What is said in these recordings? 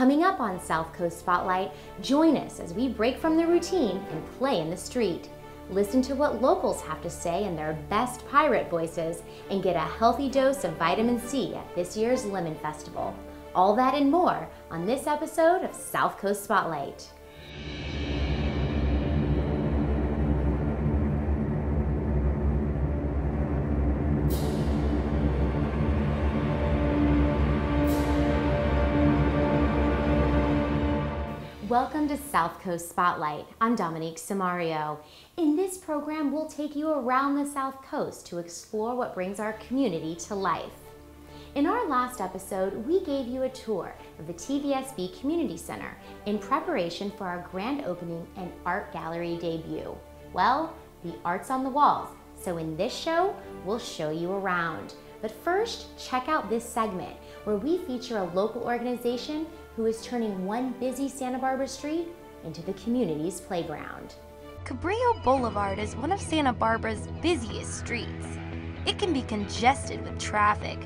Coming up on South Coast Spotlight, join us as we break from the routine and play in the street. Listen to what locals have to say in their best pirate voices and get a healthy dose of vitamin C at this year's Lemon Festival. All that and more on this episode of South Coast Spotlight. Welcome to South Coast Spotlight. I'm Dominique Samario. In this program, we'll take you around the South Coast to explore what brings our community to life. In our last episode, we gave you a tour of the TVSB Community Center in preparation for our grand opening and art gallery debut. Well, the art's on the walls, so in this show, we'll show you around. But first, check out this segment where we feature a local organization who is turning one busy Santa Barbara street into the community's playground. Cabrillo Boulevard is one of Santa Barbara's busiest streets. It can be congested with traffic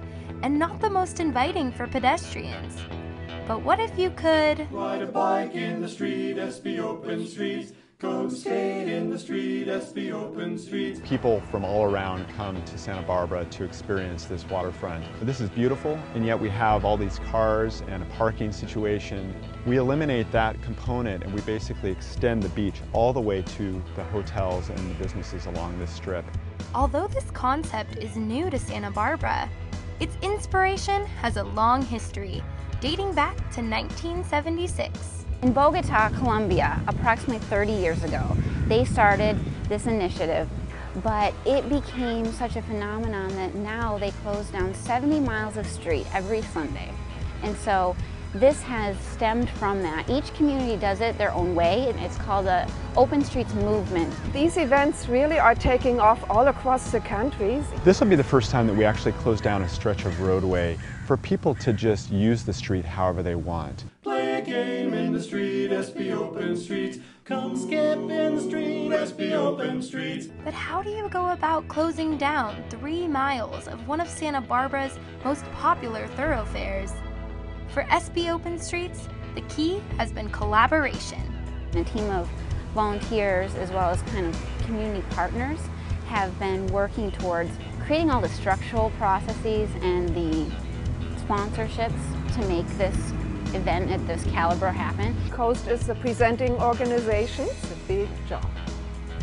and not the most inviting for pedestrians. But what if you could ride a bike in the street, SB Open Streets. Go skate in the street, SB Open Streets. People from all around come to Santa Barbara to experience this waterfront. This is beautiful, and yet we have all these cars and a parking situation. We eliminate that component, and we basically extend the beach all the way to the hotels and the businesses along this strip. Although this concept is new to Santa Barbara, its inspiration has a long history, dating back to 1976. In Bogota, Colombia, approximately 30 years ago, they started this initiative, but it became such a phenomenon that now they close down 70 miles of street every Sunday. And so this has stemmed from that. Each community does it their own way, and it's called the Open Streets Movement. These events really are taking off all across the country. This will be the first time that we actually close down a stretch of roadway for people to just use the street however they want. Game in the street, SB Open Streets. Come skip in the street, SB Open Streets. But how do you go about closing down 3 miles of one of Santa Barbara's most popular thoroughfares? For SB Open Streets, the key has been collaboration. A team of volunteers as well as kind of community partners have been working towards creating all the structural processes and the sponsorships to make this event at this caliber happen. COAST is the presenting organization. It's a big job.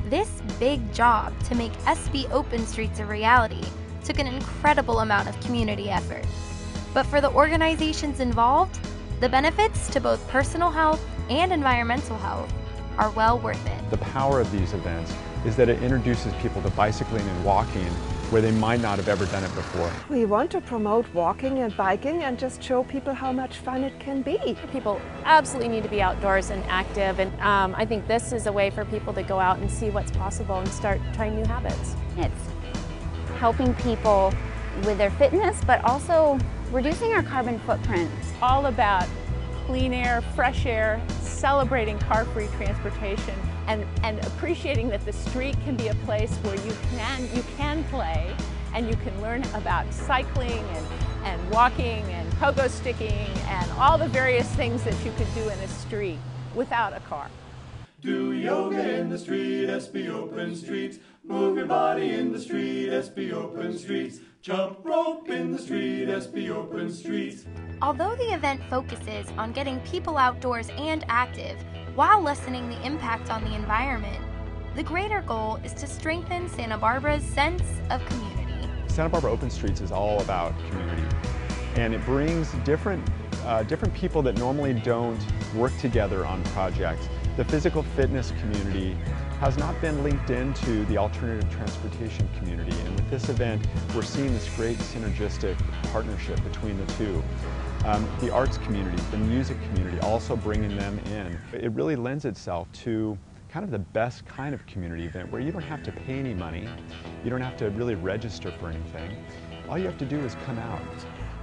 This big job to make SB Open Streets a reality took an incredible amount of community effort. But for the organizations involved, the benefits to both personal health and environmental health are well worth it. The power of these events is that it introduces people to bicycling and walking where they might not have ever done it before. We want to promote walking and biking and just show people how much fun it can be. People absolutely need to be outdoors and active, and I think this is a way for people to go out and see what's possible and start trying new habits. It's helping people with their fitness, but also reducing our carbon footprint. It's all about clean air, fresh air, celebrating car-free transportation, and appreciating that the street can be a place where you can play and you can learn about cycling and walking and pogo sticking and all the various things that you could do in a street without a car. Do yoga in the street, SB Open Streets. Move your body in the street, SB Open Streets. Jump rope in the street, SB Open Streets. Although the event focuses on getting people outdoors and active while lessening the impact on the environment, the greater goal is to strengthen Santa Barbara's sense of community. Santa Barbara Open Streets is all about community, and it brings different people that normally don't work together on projects. The physical fitness community has not been linked into the alternative transportation community, and with this event, we're seeing this great synergistic partnership between the two. The arts community, the music community, also bringing them in. It really lends itself to kind of the best kind of community event where you don't have to pay any money, you don't have to really register for anything. All you have to do is come out.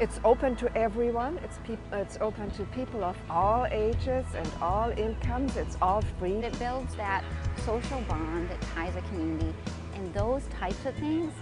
It's open to everyone. It's open to people of all ages and all incomes. It's all free. It builds that social bond that ties a community, and those types of things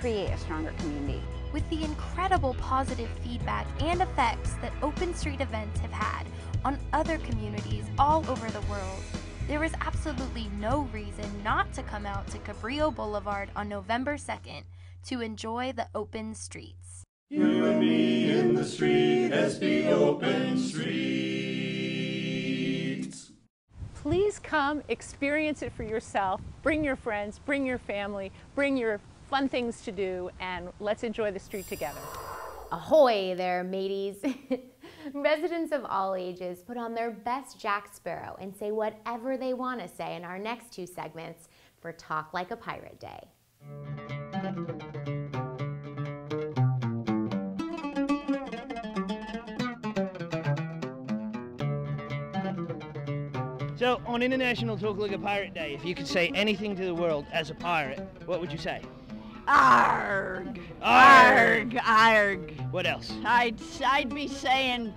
create a stronger community. with the incredible positive feedback and effects that Open Street events have had on other communities all over the world. There is absolutely no reason not to come out to Cabrillo Boulevard on November 2nd to enjoy the Open Streets. You and me in the street, SB Open Streets. Please come, experience it for yourself. Bring your friends, bring your family, bring your fun things to do, and let's enjoy the street together. Ahoy there, mateys. Residents of all ages put on their best Jack Sparrow and say whatever they want to say in our next two segments for Talk Like a Pirate Day. So, on International Talk Like a Pirate Day, if you could say anything to the world as a pirate, what would you say? Arg! Arg! Arg! What else? I'd be saying,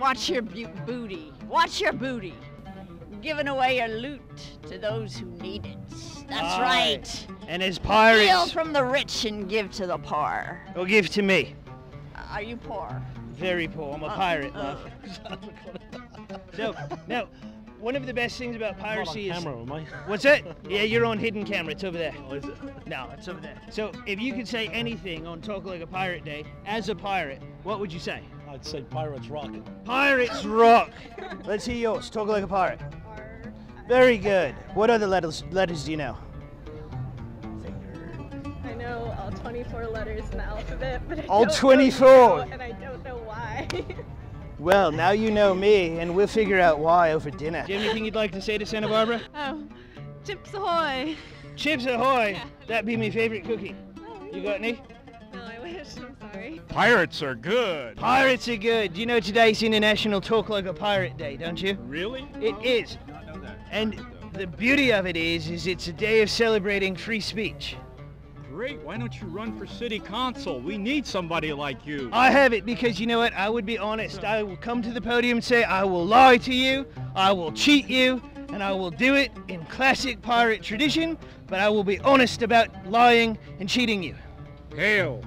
watch your booty. Watch your booty. Giving away your loot to those who need it. That's right. And as pirates... Steal from the rich and give to the poor. Or give to me. Are you poor? Very poor. I'm a pirate, love. So, now... One of the best things about piracy is... camera, am I? What's it? Yeah, you're on hidden camera. It's over there. Oh, is it? No, it's over there. So if you could say anything on Talk Like a Pirate Day, as a pirate, what would you say? I'd say pirates rock. Pirates rock. Let's hear yours. Talk like a pirate. Very good. What other letters do you know? I know all 24 letters in the alphabet, but I all don't 24. Know, and I don't know why. Well, now you know me, and we'll figure out why over dinner. Do you have anything you'd like to say to Santa Barbara? Oh, chips ahoy! Chips ahoy! Yeah. That'd be my favorite cookie. Oh, really? You got any? No, I wish. I'm sorry. Pirates are good. Pirates are good. You know today's International Talk Like a Pirate Day, don't you? Really? It is. I did not know that. And the beauty of it is it's a day of celebrating free speech. Great, why don't you run for city council? We need somebody like you. I have it because you know what? I would be honest. I will come to the podium and say I will lie to you, I will cheat you, and I will do it in classic pirate tradition, but I will be honest about lying and cheating you. Hell.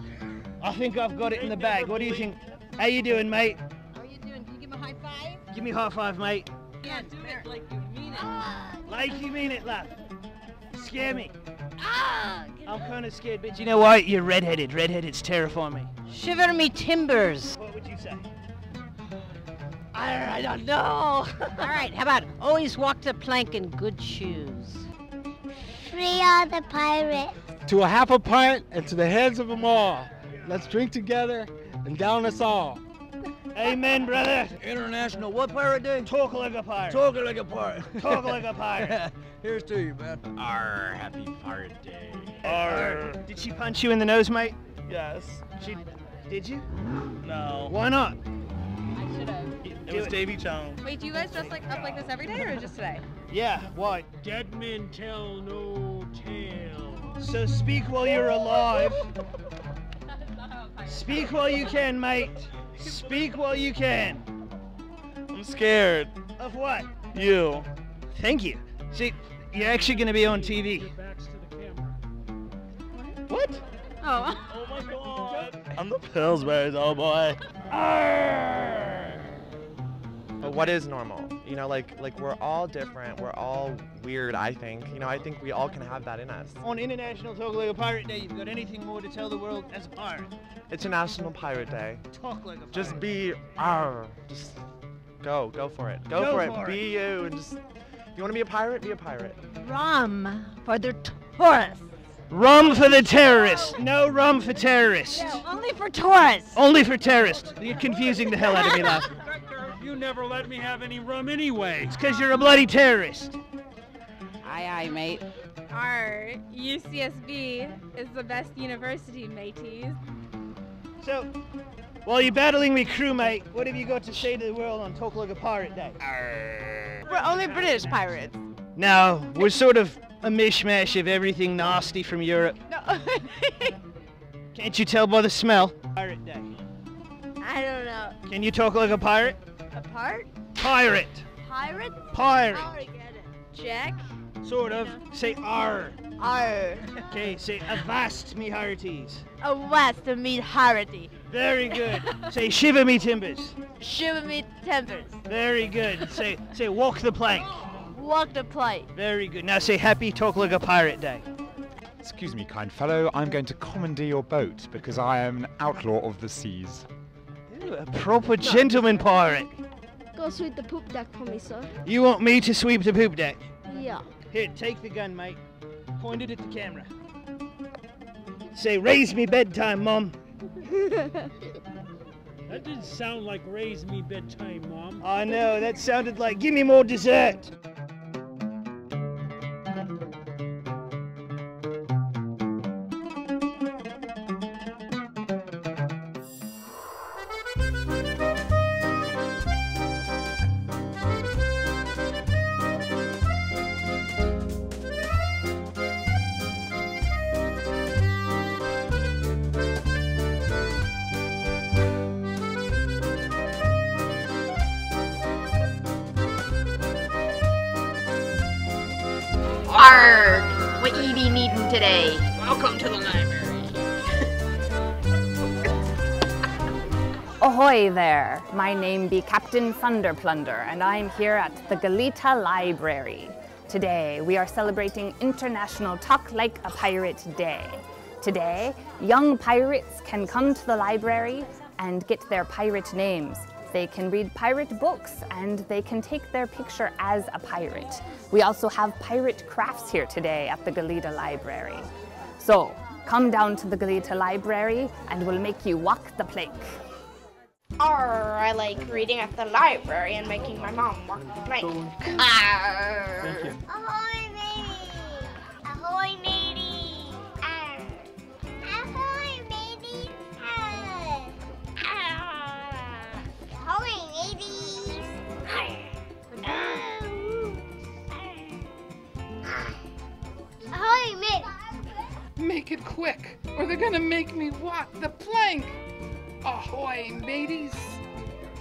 I think I've got it in the bag. What do you think? How you doing, mate? How you doing? Can you give me a high five? Give me a high five, mate. Yeah, do it like you mean it. Ah. Like you mean it, love. Scare me. Ah, I'm kind of scared, but you know what? You're redheaded. Redheadeds terrify me. Shiver me timbers. What would you say? I don't know. All right, how about always walk the plank in good shoes? Free all the pirates. To a half a pint and to the heads of them all. Let's drink together and down us all. Amen, brother. International what pirate day? Talk like a pirate. Talk like a pirate. Talk like a pirate. Here's to you, man. Arr, happy pirate day. Arr. Did she punch you in the nose, mate? Yes. She did you? No. Why not? I should have. It was Davy Jones. Wait, do you guys dress like up like this every day or just today? Yeah. Why? Dead men tell no tales. So speak while you're alive. That is not how a pirate speak while you can, mate. Speak while you can. I'm scared. Of what? You. Thank you. See, you're actually going to be on TV. Your back's to the camera. What? Oh. Oh my God. I'm the Pillsbury's, oh boy. Arr! But what is normal? You know, like we're all different. We're all weird, I think. You know, I think we all can have that in us. On International Talk Like a Pirate Day, you've got anything more to tell the world as a pirate? It's a National Pirate Day. Talk like a pirate. Just be, arr, just go for it. Go for it. Be you and just, if you want to be a pirate, be a pirate. Rum for the tourists. Rum for the terrorists. No rum for terrorists. No, only for tourists. Only for terrorists. You're confusing the hell out of me, love. You never let me have any rum anyway. It's because you're a bloody terrorist. Aye, aye, mate. Our UCSB is the best university, mateys. So, while you're battling me, crewmate, what have you got to say to the world on Talk Like a Pirate Day? Arr. We're only British pirates. No, we're sort of a mishmash of everything nasty from Europe. No. Can't you tell by the smell? Pirate Day. I don't know. Can you talk like a pirate? A part? Pirate. Pirate? Pirate. I already get it. Jack? Sort of. Say R. R. Okay, say avast me hearties. Avast me hearty. Very good. Say shiver me timbers. Shiver me timbers. Very good. Say walk the plank. Walk the plank. Very good. Now say happy talk like a pirate day. Excuse me, kind fellow, I'm going to commandeer your boat because I am an outlaw of the seas. Ooh, a proper gentleman pirate. Go sweep the poop deck for me, sir. You want me to sweep the poop deck? Yeah. Here, take the gun, mate. Point it at the camera. Say, raise me bedtime, Mom. That didn't sound like raise me bedtime, Mom. I know, that sounded like give me more dessert. What you be needing today? Welcome to the library. Ahoy there. My name be Captain Thunderplunder, and I'm here at the Goleta Library. Today, we are celebrating International Talk Like a Pirate Day. Today, young pirates can come to the library and get their pirate names. They can read pirate books and they can take their picture as a pirate. We also have pirate crafts here today at the Goleta Library. So come down to the Goleta Library and we'll make you walk the plank. Arr, I like reading at the library and making my mom walk the plank. Arr. Thank you. Ahoy matey! Ahoy matey! Arr. Ahoy matey! Arr. Arr. Ahoy mateys! Ahoy mate! Make it quick, or they're gonna make me walk the plank! Ahoy mateys!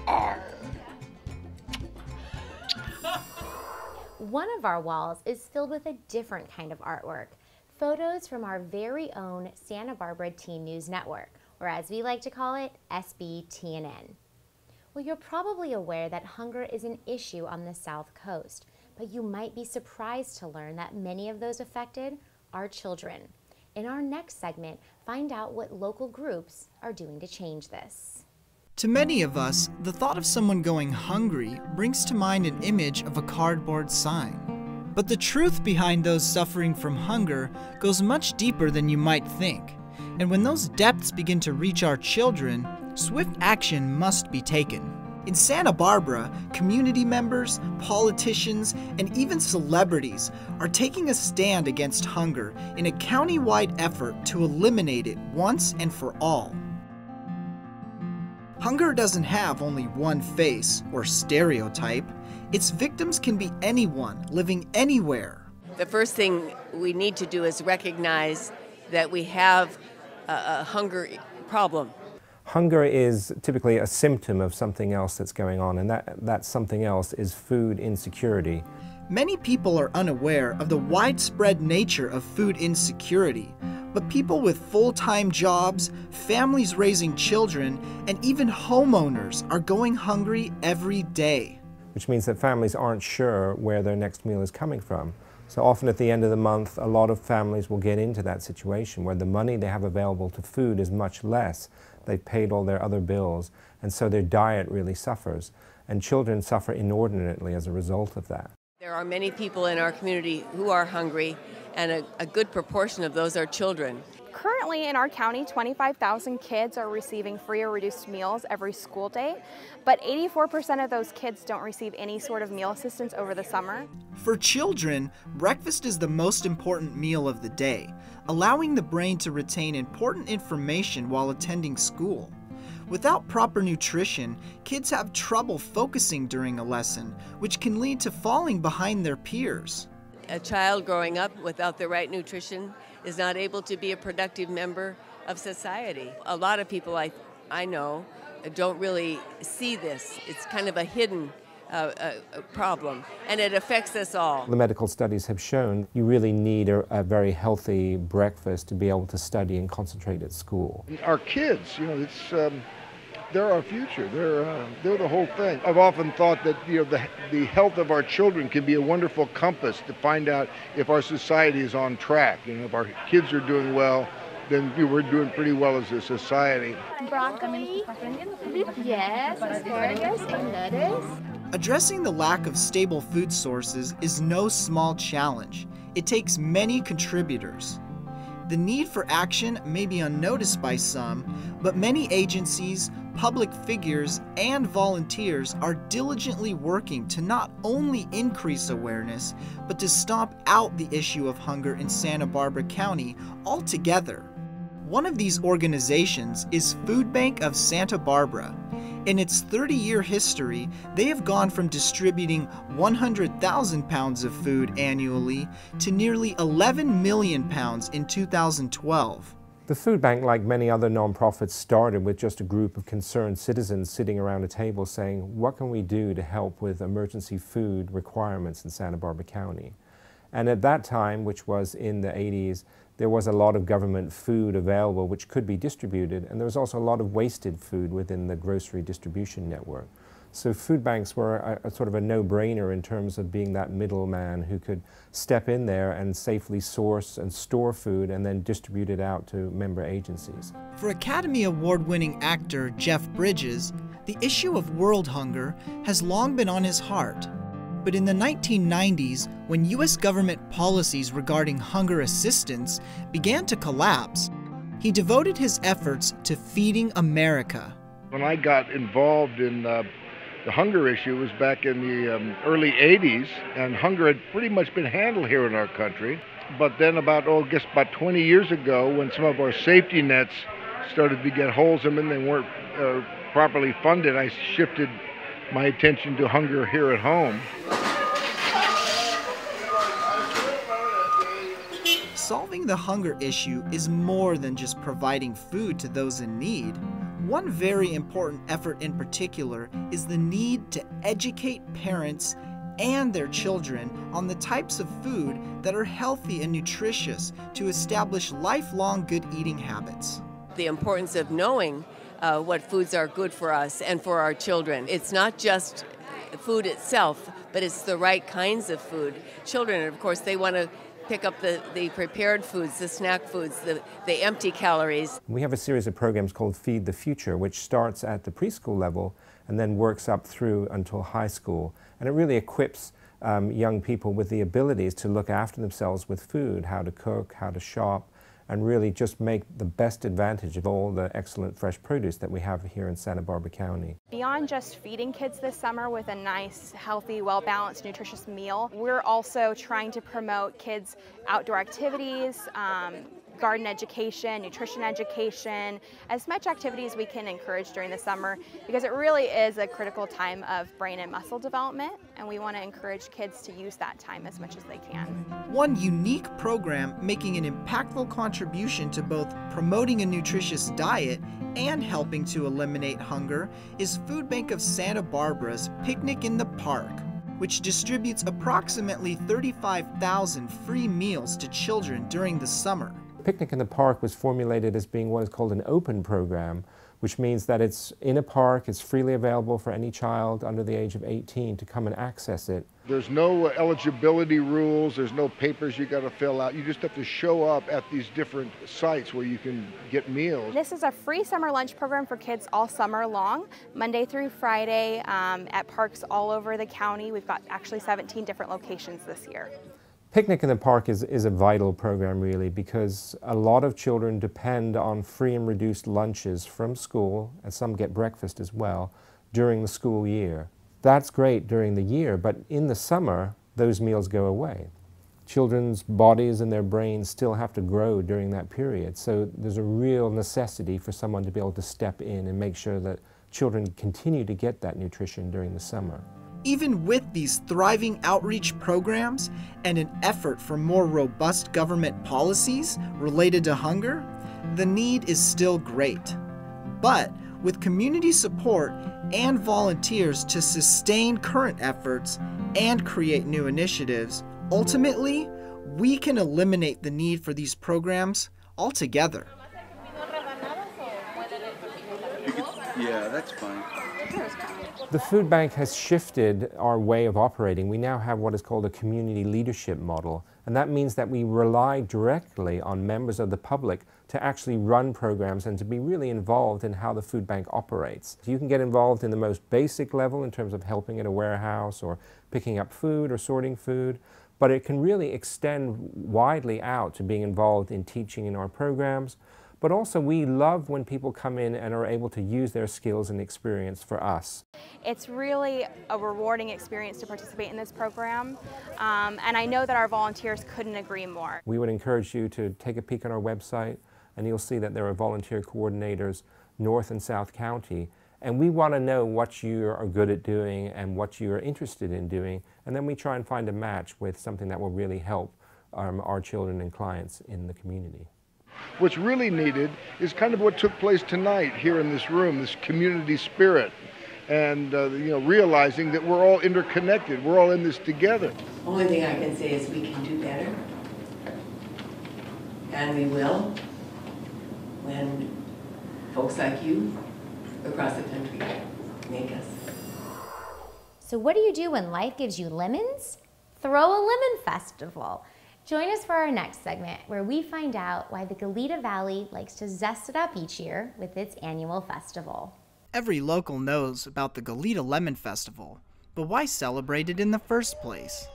Arr! One of our walls is filled with a different kind of artwork. Photos from our very own Santa Barbara Teen News Network, or as we like to call it, SBTNN. Well, you're probably aware that hunger is an issue on the South Coast, but you might be surprised to learn that many of those affected are children. In our next segment, find out what local groups are doing to change this. To many of us, the thought of someone going hungry brings to mind an image of a cardboard sign. But the truth behind those suffering from hunger goes much deeper than you might think. And when those depths begin to reach our children, swift action must be taken. In Santa Barbara, community members, politicians, and even celebrities are taking a stand against hunger in a county-wide effort to eliminate it once and for all. Hunger doesn't have only one face or stereotype. Its victims can be anyone living anywhere. The first thing we need to do is recognize that we have a hunger problem. Hunger is typically a symptom of something else that's going on, and that something else is food insecurity. Many people are unaware of the widespread nature of food insecurity, but people with full-time jobs, families raising children, and even homeowners are going hungry every day. Which means that families aren't sure where their next meal is coming from. So often at the end of the month, a lot of families will get into that situation where the money they have available to food is much less. They've paid all their other bills, and so their diet really suffers. And children suffer inordinately as a result of that. There are many people in our community who are hungry, and a good proportion of those are children. Currently in our county, 25,000 kids are receiving free or reduced meals every school day, but 84% of those kids don't receive any sort of meal assistance over the summer. For children, breakfast is the most important meal of the day, allowing the brain to retain important information while attending school. Without proper nutrition, kids have trouble focusing during a lesson, which can lead to falling behind their peers. A child growing up without the right nutrition is not able to be a productive member of society. A lot of people I know don't really see this. It's kind of a hidden problem, and it affects us all. The medical studies have shown you really need a very healthy breakfast to be able to study and concentrate at school. Our kids, you know, it's they're our future. They're the whole thing. I've often thought that, you know, the health of our children can be a wonderful compass to find out if our society is on track. You know, if our kids are doing well, then we're doing pretty well as a society. Broccoli, yes, asparagus, and lettuce. Addressing the lack of stable food sources is no small challenge. It takes many contributors. The need for action may be unnoticed by some, but many agencies, public figures, and volunteers are diligently working to not only increase awareness, but to stomp out the issue of hunger in Santa Barbara County altogether. One of these organizations is Food Bank of Santa Barbara. In its 30-year history, they have gone from distributing 100,000 pounds of food annually to nearly 11 million pounds in 2012. The food bank, like many other nonprofits, started with just a group of concerned citizens sitting around a table saying, what can we do to help with emergency food requirements in Santa Barbara County? And at that time, which was in the 80s, there was a lot of government food available which could be distributed, and there was also a lot of wasted food within the grocery distribution network. So food banks were a sort of a no-brainer in terms of being that middleman who could step in there and safely source and store food and then distribute it out to member agencies. For Academy Award-winning actor Jeff Bridges, the issue of world hunger has long been on his heart. But in the 1990s, when U.S. government policies regarding hunger assistance began to collapse, he devoted his efforts to Feeding America. When I got involved in the hunger issue, was back in the early 80s, and hunger had pretty much been handled here in our country. But then about 20 years ago, when some of our safety nets started to get holes in them and they weren't properly funded, I shifted my attention to hunger here at home. Solving the hunger issue is more than just providing food to those in need. One very important effort in particular is the need to educate parents and their children on the types of food that are healthy and nutritious to establish lifelong good eating habits. The importance of knowing what foods are good for us and for our children. It's not just food itself, but it's the right kinds of food. Children, of course, they want to pick up the prepared foods, the snack foods, the empty calories. We have a series of programs called Feed the Future, which starts at the preschool level and then works up through until high school. And it really equips young people with the abilities to look after themselves with food, how to cook, how to shop, and really just make the best advantage of all the excellent fresh produce that we have here in Santa Barbara County. Beyond just feeding kids this summer with a nice, healthy, well-balanced, nutritious meal, we're also trying to promote kids' outdoor activities, garden education, nutrition education, as much activity as we can encourage during the summer, because it really is a critical time of brain and muscle development, and we want to encourage kids to use that time as much as they can. One unique program making an impactful contribution to both promoting a nutritious diet and helping to eliminate hunger is Food Bank of Santa Barbara's Picnic in the Park, which distributes approximately 35,000 free meals to children during the summer. Picnic in the Park was formulated as being what is called an open program, which means that it's in a park, it's freely available for any child under the age of 18 to come and access it. There's no eligibility rules, there's no papers you got to fill out. You just have to show up at these different sites where you can get meals. This is a free summer lunch program for kids all summer long, Monday through Friday, at parks all over the county. We've got actually 17 different locations this year. Picnic in the Park is a vital program, really, because a lot of children depend on free and reduced lunches from school, and some get breakfast as well, during the school year. That's great during the year, but in the summer, those meals go away. Children's bodies and their brains still have to grow during that period, so there's a real necessity for someone to be able to step in and make sure that children continue to get that nutrition during the summer. Even with these thriving outreach programs and an effort for more robust government policies related to hunger, the need is still great. But with community support and volunteers to sustain current efforts and create new initiatives, ultimately, we can eliminate the need for these programs altogether. Yeah, that's fine. The food bank has shifted our way of operating. We now have what is called a community leadership model, and that means that we rely directly on members of the public to actually run programs and to be really involved in how the food bank operates. You can get involved in the most basic level in terms of helping at a warehouse or picking up food or sorting food, but it can really extend widely out to being involved in teaching in our programs. But also we love when people come in and are able to use their skills and experience for us. It's really a rewarding experience to participate in this program, and I know that our volunteers couldn't agree more. We would encourage you to take a peek on our website, and you'll see that there are volunteer coordinators North and South County, and we want to know what you are good at doing and what you are interested in doing, and then we try and find a match with something that will really help our children and clients in the community. What's really needed is kind of what took place tonight here in this room, this community spirit, and realizing that we're all interconnected, we're all in this together. Only thing I can say is we can do better, and we will, when folks like you across the country make us. So what do you do when life gives you lemons? Throw a lemon festival. Join us for our next segment, where we find out why the Goleta Valley likes to zest it up each year with its annual festival. Every local knows about the Goleta Lemon Festival, but why celebrate it in the first place?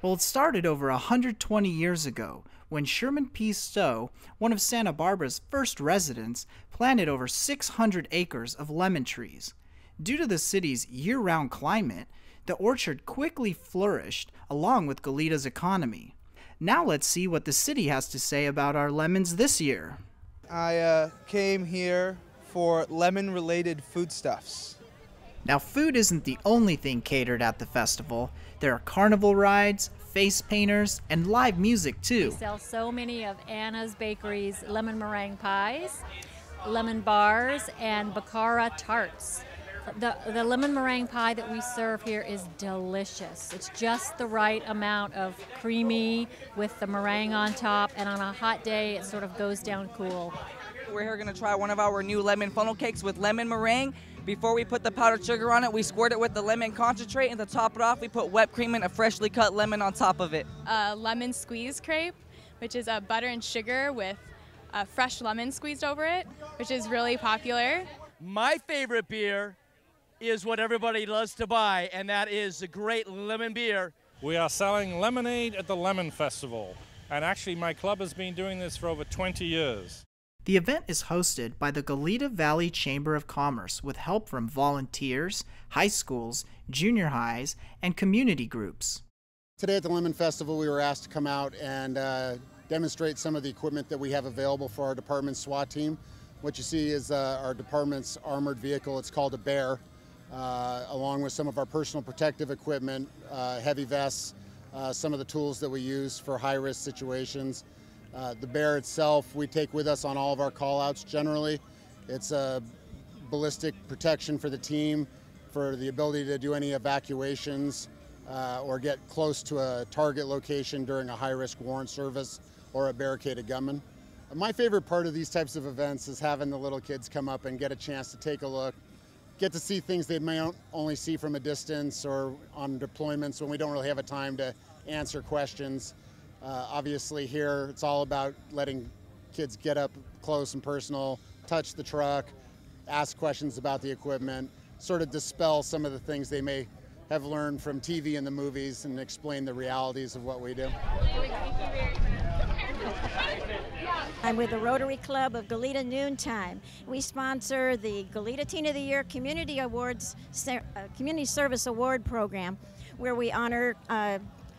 Well, it started over 120 years ago when Sherman P. Stowe, one of Santa Barbara's first residents, planted over 600 acres of lemon trees. Due to the city's year-round climate, the orchard quickly flourished along with Goleta's economy. Now let's see what the city has to say about our lemons this year. I came here for lemon-related foodstuffs. Now food isn't the only thing catered at the festival. There are carnival rides, face painters, and live music too. We sell so many of Anna's Bakery's lemon meringue pies, lemon bars, and Bacara tarts. The lemon meringue pie that we serve here is delicious. It's just the right amount of creamy with the meringue on top, and on a hot day it sort of goes down cool. We're here going to try one of our new lemon funnel cakes with lemon meringue. Before we put the powdered sugar on it, we squirt it with the lemon concentrate, and to top it off we put whipped cream and a freshly cut lemon on top of it. A lemon squeeze crepe, which is a butter and sugar with a fresh lemon squeezed over it, which is really popular. My favorite beer is what everybody loves to buy, and that is the great lemon beer. We are selling lemonade at the Lemon Festival, and actually my club has been doing this for over 20 years. The event is hosted by the Goleta Valley Chamber of Commerce with help from volunteers, high schools, junior highs, and community groups. Today at the Lemon Festival we were asked to come out and demonstrate some of the equipment that we have available for our department's SWAT team. What you see is our department's armored vehicle, it's called a Bear. Along with some of our personal protective equipment, heavy vests, some of the tools that we use for high-risk situations. The Bear itself we take with us on all of our call-outs generally. It's a ballistic protection for the team, for the ability to do any evacuations or get close to a target location during a high-risk warrant service or a barricaded gunman. My favorite part of these types of events is having the little kids come up and get a chance to take a look, get to see things they may only see from a distance or on deployments when we don't really have a time to answer questions. Obviously here it's all about letting kids get up close and personal, touch the truck, ask questions about the equipment, sort of dispel some of the things they may have learned from TV and the movies and explain the realities of what we do. I'm with the Rotary Club of Goleta Noontime. We sponsor the Goleta Teen of the Year Community Awards, Community Service Award Program, where we honor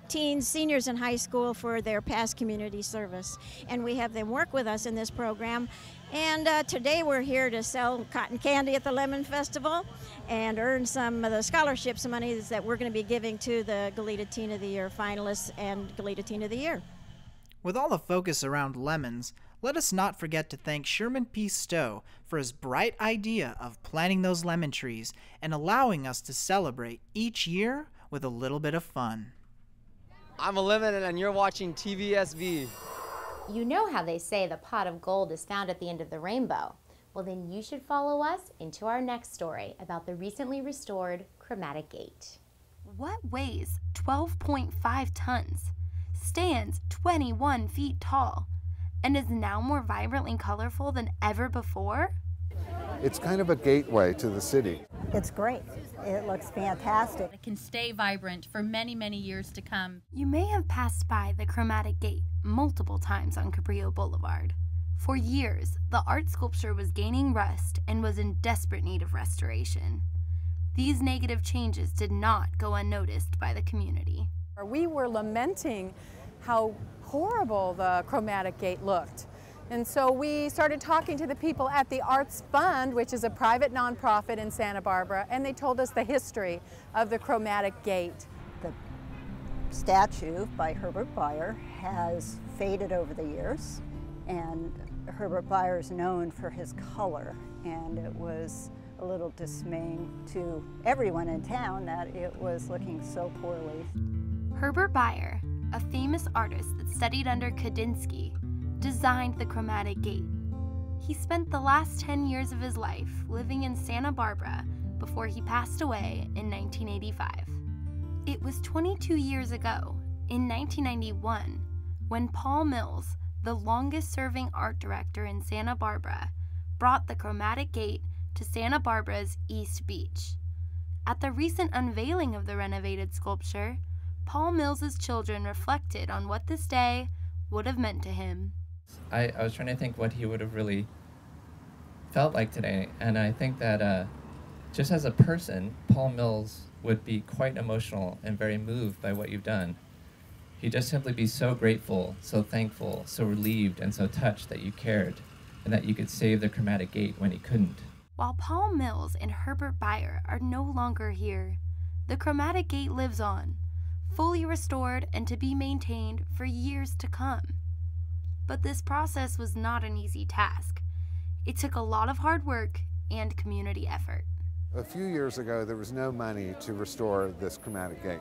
teens, seniors in high school for their past community service. And we have them work with us in this program. And today we're here to sell cotton candy at the Lemon Festival and earn some of the scholarships money that we're going to be giving to the Goleta Teen of the Year finalists and Goleta Teen of the Year. With all the focus around lemons, let us not forget to thank Sherman P. Stowe for his bright idea of planting those lemon trees and allowing us to celebrate each year with a little bit of fun. I'm a lemon and you're watching TVSB. You know how they say the pot of gold is found at the end of the rainbow. Well, then you should follow us into our next story about the recently restored Chromatic Gate. What weighs 12.5 tons, stands 21 feet tall, and is now more vibrantly colorful than ever before? It's kind of a gateway to the city. It's great. It looks fantastic. It can stay vibrant for many, many years to come. You may have passed by the Chromatic Gate multiple times on Cabrillo Boulevard. For years, the art sculpture was gaining rust and was in desperate need of restoration. These negative changes did not go unnoticed by the community. We were lamenting how horrible the Chromatic Gate looked. And so we started talking to the people at the Arts Fund, which is a private nonprofit in Santa Barbara, and they told us the history of the Chromatic Gate. The statue by Herbert Beyer has faded over the years, and Herbert Beyer is known for his color, and it was a little dismaying to everyone in town that it was looking so poorly. Herbert Beyer, a famous artist that studied under Kandinsky, designed the Chromatic Gate. He spent the last 10 years of his life living in Santa Barbara before he passed away in 1985. It was 22 years ago, in 1991, when Paul Mills, the longest-serving art director in Santa Barbara, brought the Chromatic Gate to Santa Barbara's East Beach. At the recent unveiling of the renovated sculpture, Paul Mills's children reflected on what this day would have meant to him. I was trying to think what he would have really felt like today, and I think that just as a person, Paul Mills would be quite emotional and very moved by what you've done. He'd just simply be so grateful, so thankful, so relieved, and so touched that you cared, and that you could save the Chromatic Gate when he couldn't. While Paul Mills and Herbert Beyer are no longer here, the Chromatic Gate lives on, fully restored and to be maintained for years to come. But this process was not an easy task. It took a lot of hard work and community effort. A few years ago, there was no money to restore this Chromatic Gate.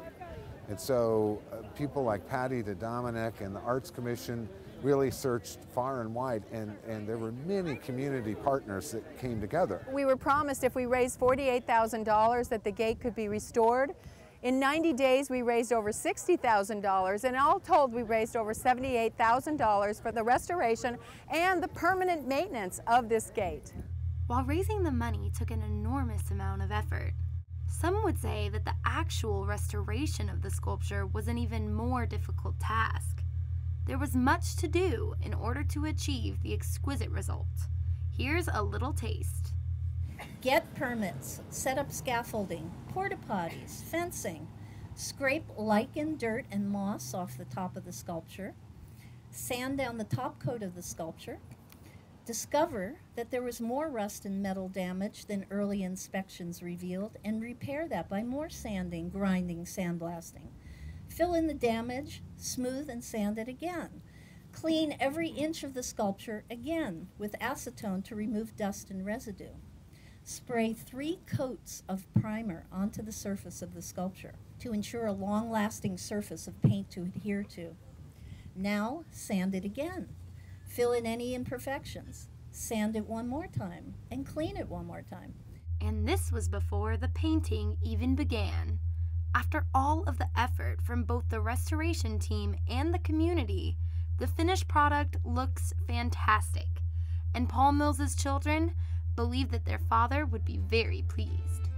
And so people like Patti de Dominic and the Arts Commission really searched far and wide, and there were many community partners that came together. We were promised if we raised $48,000 that the gate could be restored. In 90 days, we raised over $60,000, and all told, we raised over $78,000 for the restoration and the permanent maintenance of this gate. While raising the money took an enormous amount of effort, some would say that the actual restoration of the sculpture was an even more difficult task. There was much to do in order to achieve the exquisite result. Here's a little taste. Get permits, set up scaffolding, porta potties, fencing, scrape lichen, dirt, and moss off the top of the sculpture, sand down the top coat of the sculpture, discover that there was more rust and metal damage than early inspections revealed, and repair that by more sanding, grinding, sandblasting. Fill in the damage, smooth and sand it again. Clean every inch of the sculpture again with acetone to remove dust and residue. Spray 3 coats of primer onto the surface of the sculpture to ensure a long-lasting surface of paint to adhere to. Now, sand it again. Fill in any imperfections. Sand it one more time and clean it one more time. And this was before the painting even began. After all of the effort from both the restoration team and the community, the finished product looks fantastic. And Paul Mills's children believed that their father would be very pleased.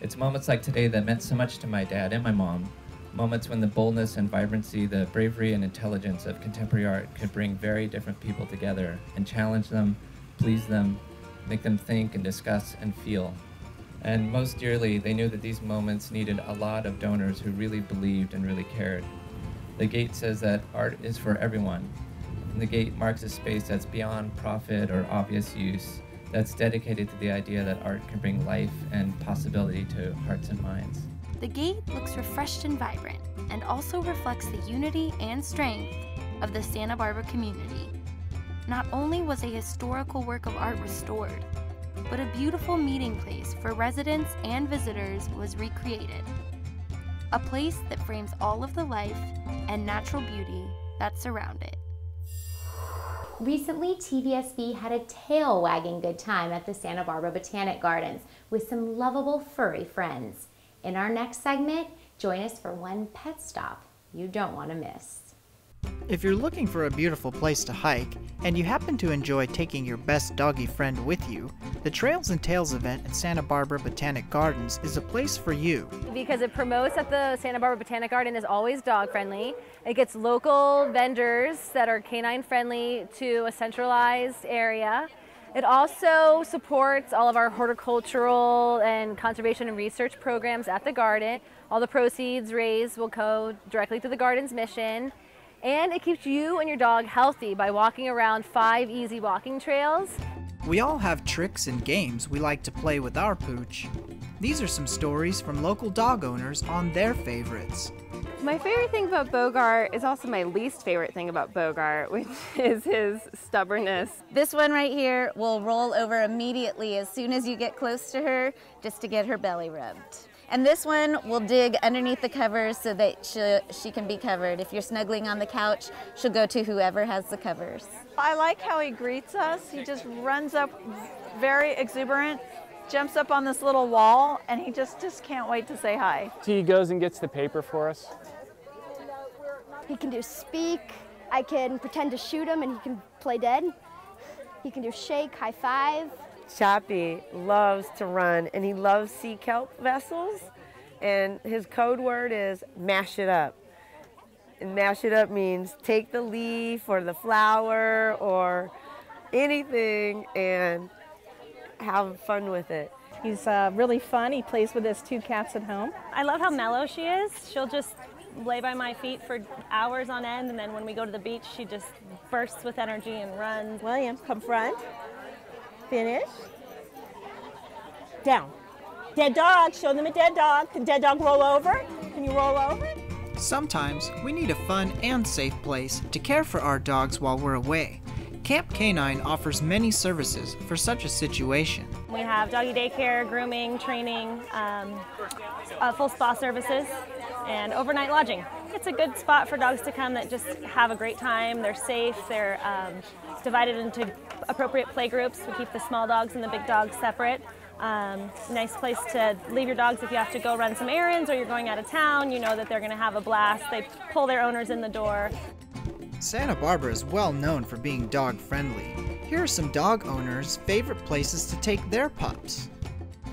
It's moments like today that meant so much to my dad and my mom, moments when the boldness and vibrancy, the bravery and intelligence of contemporary art could bring very different people together and challenge them, please them, make them think and discuss and feel. And most dearly, they knew that these moments needed a lot of donors who really believed and really cared. The gate says that art is for everyone, and the gate marks a space that's beyond profit or obvious use, that's dedicated to the idea that art can bring life and possibility to hearts and minds. The gate looks refreshed and vibrant, and also reflects the unity and strength of the Santa Barbara community. not only was a historical work of art restored, but a beautiful meeting place for residents and visitors was recreated. A place that frames all of the life and natural beauty that surround it. Recently, TVSB had a tail-wagging good time at the Santa Barbara Botanic Gardens with some lovable furry friends. In our next segment, join us for one pet stop you don't want to miss. If you're looking for a beautiful place to hike, and you happen to enjoy taking your best doggy friend with you, the Trails and Tails event at Santa Barbara Botanic Gardens is a place for you. Because it promotes that the Santa Barbara Botanic Garden is always dog friendly. It gets local vendors that are canine friendly to a centralized area. It also supports all of our horticultural and conservation and research programs at the garden. All the proceeds raised will go directly to the garden's mission. And it keeps you and your dog healthy by walking around 5 easy walking trails. We all have tricks and games we like to play with our pooch. These are some stories from local dog owners on their favorites. My favorite thing about Bogart is also my least favorite thing about Bogart, which is his stubbornness. This one right here will roll over immediately as soon as you get close to her, just to get her belly rubbed. And this one will dig underneath the covers so that she can be covered. If you're snuggling on the couch, she'll go to whoever has the covers. I like how he greets us. He just runs up very exuberant, jumps up on this little wall, and he just can't wait to say hi. He goes and gets the paper for us. He can do speak. I can pretend to shoot him, and he can play dead. He can do shake, high five. Choppy loves to run, and he loves sea kelp vessels, and his code word is mash it up. And mash it up means take the leaf or the flower or anything and have fun with it. He's really fun. He plays with his 2 cats at home. I love how mellow she is. She'll just lay by my feet for hours on end, and then when we go to the beach, she just bursts with energy and runs. William, come front. Finish. Down. Dead dog. Show them a dead dog. Can dead dog roll over? Can you roll over? Sometimes we need a fun and safe place to care for our dogs while we're away. Camp K9 offers many services for such a situation. We have doggy daycare, grooming, training, full spa services, and overnight lodging. It's a good spot for dogs to come that just have a great time. They're safe. They're divided into appropriate play groups. We keep the small dogs and the big dogs separate. Nice place to leave your dogs if you have to go run some errands or you're going out of town. You know that they're going to have a blast. They pull their owners in the door. Santa Barbara is well known for being dog friendly. Here are some dog owners' favorite places to take their pups.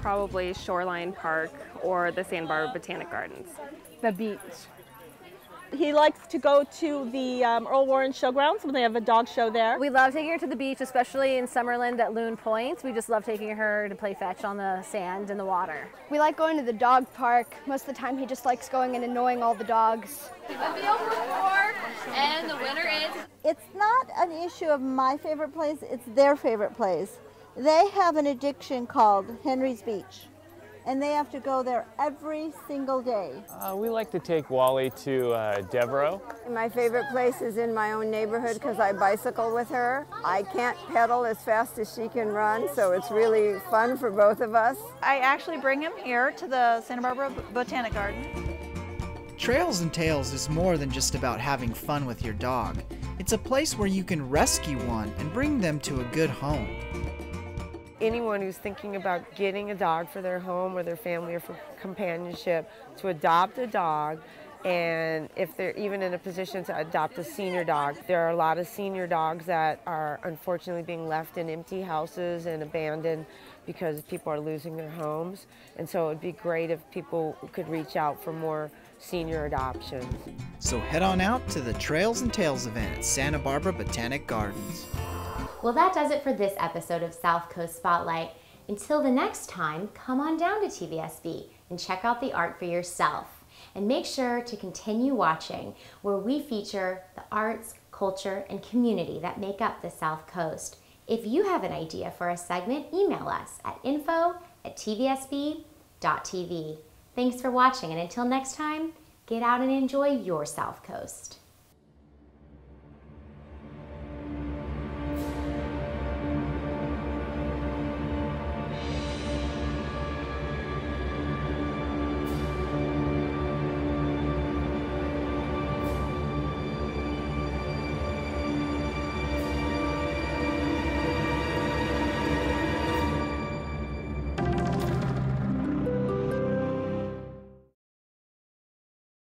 Probably Shoreline Park or the Santa Barbara Botanic Gardens. The beach. He likes to go to the Earl Warren Showgrounds when they have a dog show there. We love taking her to the beach, especially in Summerlin at Loon Point. We just love taking her to play fetch on the sand and the water. We like going to the dog park. Most of the time he just likes going and annoying all the dogs. We've been over 4, and the winner is... It's not an issue of my favorite place, it's their favorite place. They have an addiction called Henry's Beach, and they have to go there every single day. We like to take Wally to Devereaux. My favorite place is in my own neighborhood because I bicycle with her. I can't pedal as fast as she can run, so it's really fun for both of us. I actually bring him here to the Santa Barbara Botanic Garden. Trails and Tails is more than just about having fun with your dog. It's a place where you can rescue one and bring them to a good home. Anyone who's thinking about getting a dog for their home or their family or for companionship, to adopt a dog, and if they're even in a position to adopt a senior dog. There are a lot of senior dogs that are unfortunately being left in empty houses and abandoned because people are losing their homes. And so it would be great if people could reach out for more senior adoptions. So head on out to the Trails and Tails event at Santa Barbara Botanic Gardens. Well, that does it for this episode of South Coast Spotlight. Until the next time, come on down to TVSB and check out the art for yourself. And make sure to continue watching, where we feature the arts, culture, and community that make up the South Coast. If you have an idea for a segment, email us at info@tvsb.tv. Thanks for watching, and until next time, get out and enjoy your South Coast.